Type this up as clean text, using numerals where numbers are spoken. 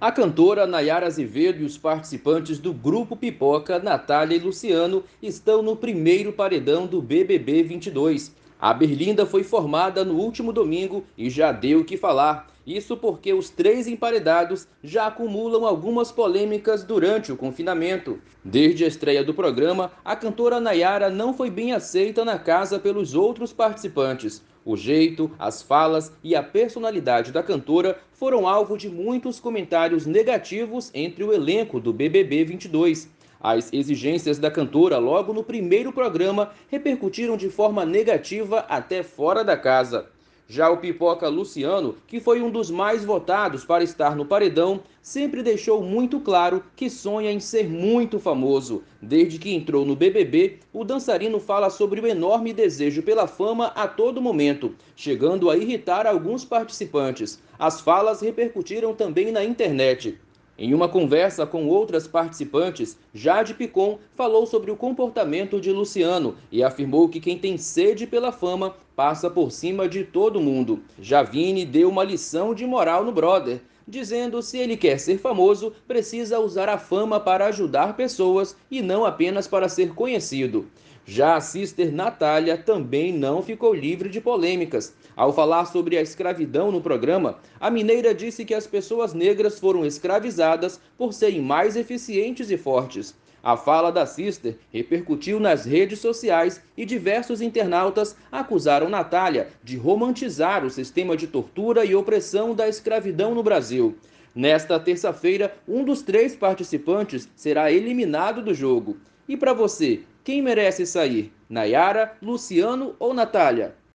A cantora Naiara Azevedo e os participantes do Grupo Pipoca, Natália e Luciano, estão no primeiro paredão do BBB 22. A berlinda foi formada no último domingo e já deu o que falar. Isso porque os três emparedados já acumulam algumas polêmicas durante o confinamento. Desde a estreia do programa, a cantora Naiara não foi bem aceita na casa pelos outros participantes. O jeito, as falas e a personalidade da cantora foram alvo de muitos comentários negativos entre o elenco do BBB 22. As exigências da cantora logo no primeiro programa repercutiram de forma negativa até fora da casa. Já o pipoca Luciano, que foi um dos mais votados para estar no paredão, sempre deixou muito claro que sonha em ser muito famoso. Desde que entrou no BBB, o dançarino fala sobre o enorme desejo pela fama a todo momento, chegando a irritar alguns participantes. As falas repercutiram também na internet. Em uma conversa com outras participantes, Jade Picon falou sobre o comportamento de Luciano e afirmou que quem tem sede pela fama passa por cima de todo mundo. Javine deu uma lição de moral no brother, dizendo que se ele quer ser famoso, precisa usar a fama para ajudar pessoas e não apenas para ser conhecido. Já a sister Natália também não ficou livre de polêmicas. Ao falar sobre a escravidão no programa, a mineira disse que as pessoas negras foram escravizadas por serem mais eficientes e fortes. A fala da sister repercutiu nas redes sociais e diversos internautas acusaram Natália de romantizar o sistema de tortura e opressão da escravidão no Brasil. Nesta terça-feira, um dos três participantes será eliminado do jogo. E para você, quem merece sair? Naiara, Luciano ou Natália?